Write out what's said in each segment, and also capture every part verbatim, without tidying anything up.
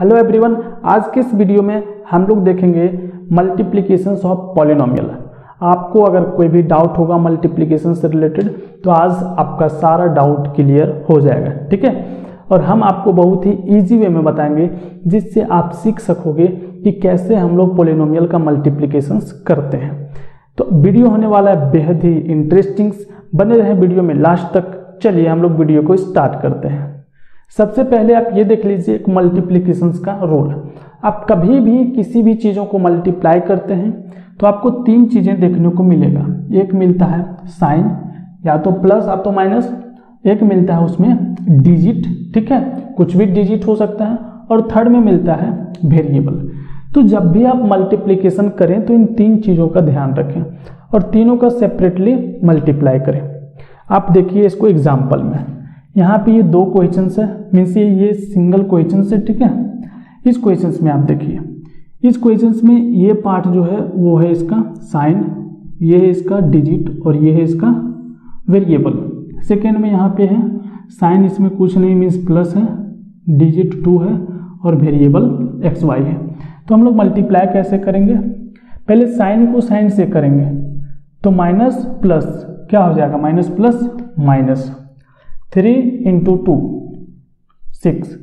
Hello everyone, आज के इस वीडियो में हम लोग देखेंगे मल्टीप्लिकेशंस ऑफ पॉलिनोमियल। आपको अगर कोई भी डाउट होगा मल्टीप्लिकेशन से रिलेटेड तो आज आपका सारा डाउट क्लियर हो जाएगा, ठीक है। और हम आपको बहुत ही इजी वे में बताएंगे जिससे आप सीख सकोगे कि कैसे हम लोग पॉलिनोमियल का मल्टीप्लिकेशंस करते हैं। तो वीडियो होने वाला है बेहद ही इंटरेस्टिंग, बने रहें वीडियो में लास्ट तक। चलिए हम लोग वीडियो को स्टार्ट करते हैं। सबसे पहले आप ये देख लीजिए एक मल्टीप्लिकेशंस का रोल। आप कभी भी किसी भी चीज़ों को मल्टीप्लाई करते हैं तो आपको तीन चीज़ें देखने को मिलेगा। एक मिलता है साइन, या तो प्लस या तो माइनस। एक मिलता है उसमें डिजिट, ठीक है, कुछ भी डिजिट हो सकता है। और थर्ड में मिलता है वेरिएबल। तो जब भी आप मल्टीप्लिकेशन करें तो इन तीन चीज़ों का ध्यान रखें और तीनों का सेपरेटली मल्टीप्लाई करें। आप देखिए इसको एग्जाम्पल में, यहाँ पे ये दो क्वेश्चंस है, मीन्स ये सिंगल क्वेश्चंस है, ठीक है। इस क्वेश्चंस में आप देखिए, इस क्वेश्चंस में ये पार्ट जो है वो है इसका साइन, ये है इसका डिजिट और ये है इसका वेरिएबल। सेकेंड में यहाँ पे है साइन, इसमें कुछ नहीं मीन्स प्लस है, डिजिट टू है और वेरिएबल एक्स वाई है। तो हम लोग मल्टीप्लाई कैसे करेंगे? पहले साइन को साइन से करेंगे तो माइनस प्लस क्या हो जाएगा, minus plus minus three into two six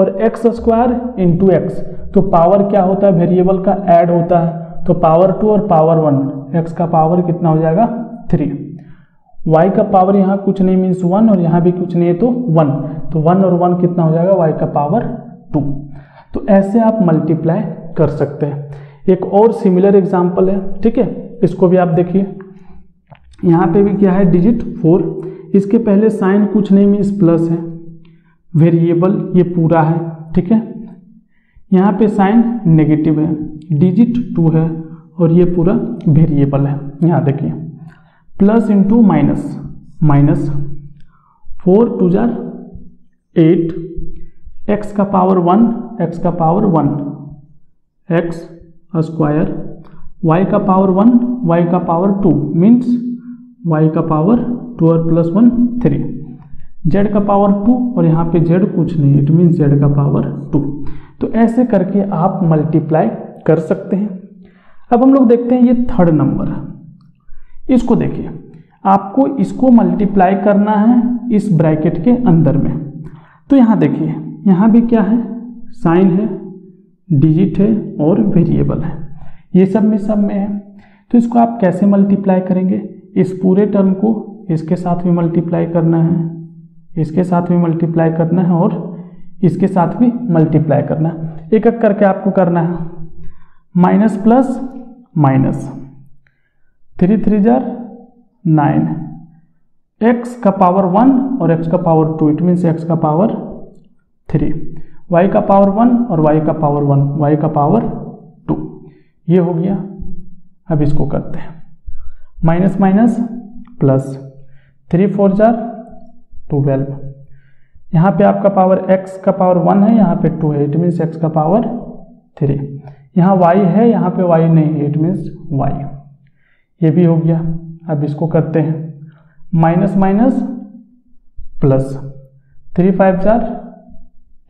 और एक्स स्क्वायर इंटू एक्स। तो पावर क्या होता है, वेरिएबल का ऐड होता है, तो पावर टू और पावर वन, एक्स का पावर कितना हो जाएगा थ्री, वाई का पावर यहाँ कुछ नहीं मीन्स वन और यहाँ भी कुछ नहीं है तो वन, तो वन और वन कितना हो जाएगा, वाई का पावर टू। तो ऐसे आप मल्टीप्लाई कर सकते हैं। एक और सिमिलर एग्जाम्पल है, ठीक है, इसको भी आप देखिए। यहाँ पे भी क्या है, डिजिट फोर, इसके पहले साइन कुछ नहीं मीन्स प्लस है, वेरिएबल ये पूरा है, ठीक है। यहाँ पे साइन नेगेटिव है, डिजिट टू है और ये पूरा वेरिएबल है। यहाँ देखिए plus into minus minus four two जार एट, एक्स का पावर वन, एक्स का power one x square, y का पावर वन, वाई का पावर टू मीन्स वाई का पावर टू और प्लस वन थ्री, जेड का पावर टू और यहाँ पे जेड कुछ नहीं, इट मीन्स जेड का पावर टू। तो ऐसे करके आप मल्टीप्लाई कर सकते हैं। अब हम लोग देखते हैं ये थर्ड नंबर, इसको देखिए। आपको इसको मल्टीप्लाई करना है इस ब्रैकेट के अंदर में। तो यहाँ देखिए, यहाँ भी क्या है, साइन है, डिजिट है और वेरिएबल है, ये सब में सब में है। तो इसको आप कैसे मल्टीप्लाई करेंगे? इस पूरे टर्म को इसके साथ भी मल्टीप्लाई करना है, इसके साथ भी मल्टीप्लाई करना है और इसके साथ भी मल्टीप्लाई करना है। एक एक करके आपको करना है। Minus plus minus three three जार नाइन, एक्स का पावर वन और एक्स का power two it means x का पावर थ्री, वाई का पावर वन और वाई का पावर वन, वाई का पावर टू, ये हो गया। अब इसको करते हैं minus minus plus three four जार ट्वेल्व, यहाँ पे आपका पावर x का पावर वन है, यहाँ पे टू है, इट मीन्स x का पावर थ्री, यहाँ y है, यहाँ पे y नहीं है, इट मीन्स y, ये भी हो गया। अब इसको करते हैं minus minus plus three five जार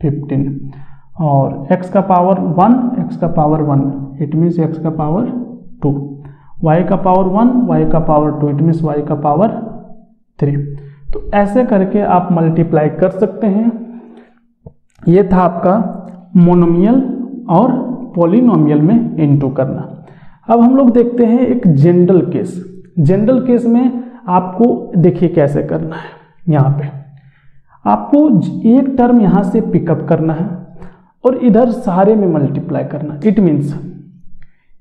फिफ्टीन और x का पावर वन, x का power one it means x का पावर टू, y का पावर वन, y का power two it means y का पावर थ्री। तो ऐसे करके आप मल्टीप्लाई कर सकते हैं। ये था आपका मोनोमियल और पॉलिनोमियल में इनटू करना। अब हम लोग देखते हैं एक जनरल केस। जनरल केस में आपको देखिए कैसे करना है। यहाँ पे आपको एक टर्म यहाँ से पिकअप करना है और इधर सारे में मल्टीप्लाई करना। इट मीन्स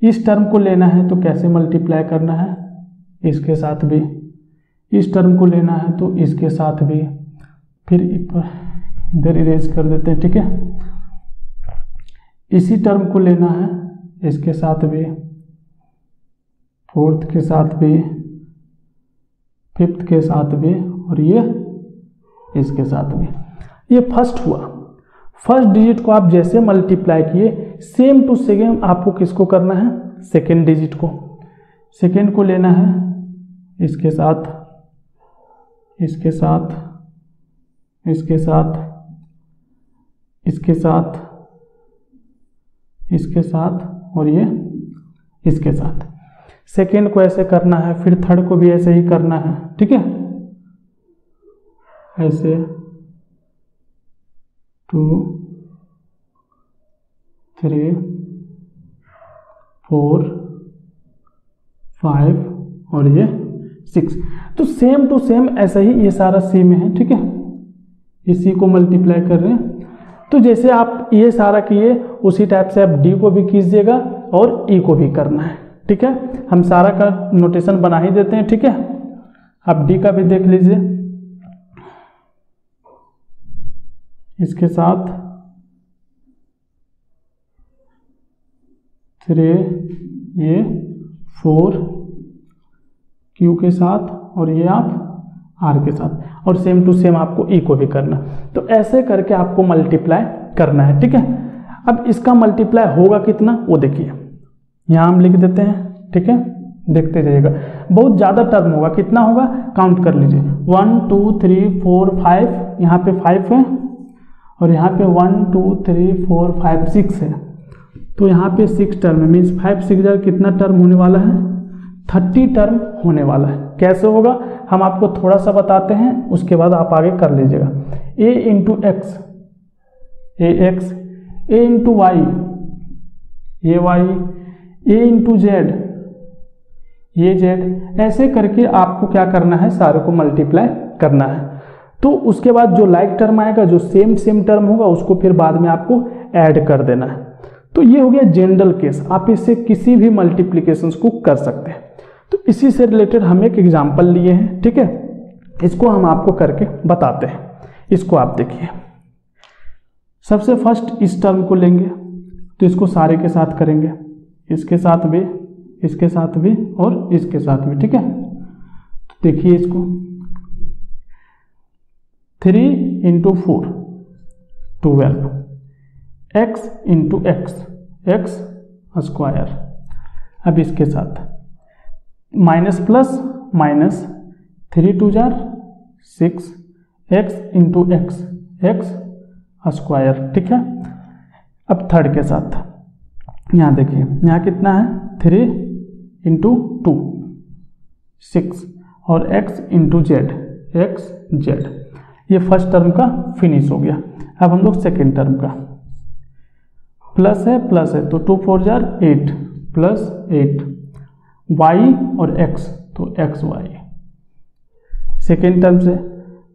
इस टर्म को लेना है तो कैसे मल्टीप्लाई करना है, इसके साथ भी, इस टर्म को लेना है तो इसके साथ भी, फिर इधर इरेज कर देते हैं, ठीक है। इसी टर्म को लेना है, इसके साथ भी, फोर्थ के साथ भी, फिफ्थ के साथ भी और ये इसके साथ भी। ये फर्स्ट हुआ। फर्स्ट डिजिट को आप जैसे मल्टीप्लाई किए सेम टू सेम आपको किसको करना है, सेकेंड डिजिट को। सेकेंड को लेना है, इसके साथ, इसके साथ, इसके साथ, इसके साथ, इसके साथ और ये इसके साथ। सेकेंड को ऐसे करना है, फिर थर्ड को भी ऐसे ही करना है, ठीक है। ऐसे टू थ्री फोर फाइव और ये सिक्स। तो सेम टू सेम ऐसा ही ये सारा सी में है, ठीक है। इसी को मल्टीप्लाई कर रहे हैं, तो जैसे आप ये सारा किए उसी टाइप से आप डी को भी कीजिएगा और ई को भी करना है, ठीक है। हम सारा का नोटेशन बना ही देते हैं, ठीक है। आप डी का भी देख लीजिए, इसके साथ थ्री ये फोर क्यू के साथ और ये आप आर के साथ, और सेम टू सेम आपको ई को भी करना। तो ऐसे करके आपको मल्टीप्लाई करना है, ठीक है। अब इसका मल्टीप्लाई होगा कितना वो देखिए, यहाँ हम लिख देते हैं, ठीक है। देखते जाइएगा, बहुत ज़्यादा टर्म होगा, कितना होगा काउंट कर लीजिए। One two three four five, यहाँ पे फाइव है और यहाँ पे one two three four five six है, तो यहाँ पे सिक्स टर्म है। मीन्स फाइव सिक्स हजार कितना टर्म होने वाला है, थर्टी टर्म होने वाला है। कैसे होगा हम आपको थोड़ा सा बताते हैं, उसके बाद आप आगे कर लीजिएगा। a into X A X, A into Y A Y, A into Z ये जेड, ऐसे करके आपको क्या करना है सारे को मल्टीप्लाई करना है। तो उसके बाद जो लाइक टर्म आएगा, जो सेम सेम टर्म होगा, उसको फिर बाद में आपको ऐड कर देना है। तो ये हो गया जनरल केस, आप इससे किसी भी मल्टीप्लीकेशंस को कर सकते हैं। तो इसी से रिलेटेड हम एक एग्जांपल लिए हैं, ठीक है। इसको हम आपको करके बताते हैं। इसको आप देखिए, सबसे फर्स्ट इस टर्म को लेंगे, तो इसको सारे के साथ करेंगे, इसके साथ भी, इसके साथ भी और इसके साथ भी, ठीक है। तो देखिए इसको three into four twelve, x into x x square, अब इसके साथ minus plus minus, three two जार six, x into x x square, ठीक है। अब थर्ड के साथ यहाँ देखिए, यहाँ कितना है थ्री इंटू टू सिक्स और x into z x z, ये फर्स्ट टर्म का फिनिश हो गया। अब हम लोग सेकेंड टर्म का, प्लस है प्लस है तो टू फोर जार एट प्लस एट, वाई और एक्स तो एक्स वाई सेकेंड टर्म से,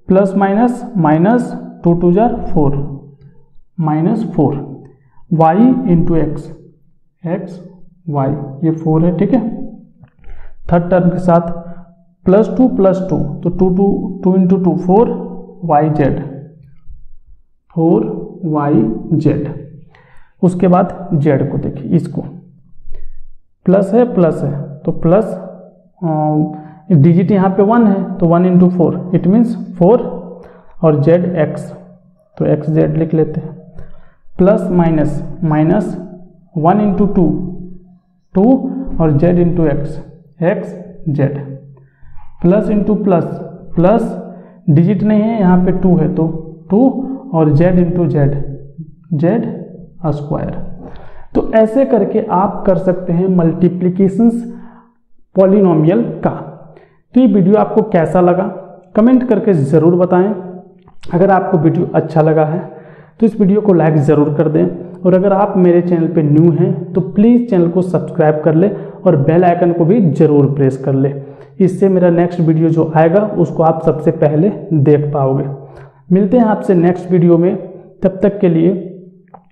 plus minus minus two two जार four minus four, y into x x y ये फोर है, ठीक है। थर्ड टर्म के साथ प्लस टू प्लस टू तो two two two into two four y z four y z. उसके बाद जेड को देखिए, इसको प्लस है प्लस है तो प्लस डिजिट यहाँ पे वन है तो one into four it means four, और जेड एक्स तो एक्स जेड लिख लेते हैं, plus minus minus one into two two और z into x x z, plus into plus plus digit नहीं है यहाँ पे टू है तो टू और z into z z square. तो ऐसे करके आप कर सकते हैं मल्टीप्लिकेशंस पॉलिनोमियल का। तो ये वीडियो आपको कैसा लगा कमेंट करके ज़रूर बताएं। अगर आपको वीडियो अच्छा लगा है तो इस वीडियो को लाइक ज़रूर कर दें, और अगर आप मेरे चैनल पे न्यू हैं तो प्लीज़ चैनल को सब्सक्राइब कर लें और बेल आइकन को भी ज़रूर प्रेस कर लें। इससे मेरा नेक्स्ट वीडियो जो आएगा उसको आप सबसे पहले देख पाओगे। मिलते हैं आपसे नेक्स्ट वीडियो में, तब तक के लिए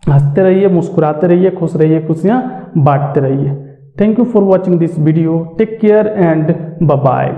हंसते रहिए, मुस्कुराते रहिए, खुश रहिए, खुशियाँ बांटते रहिए। Thank you for watching this video. Take care and bye-bye.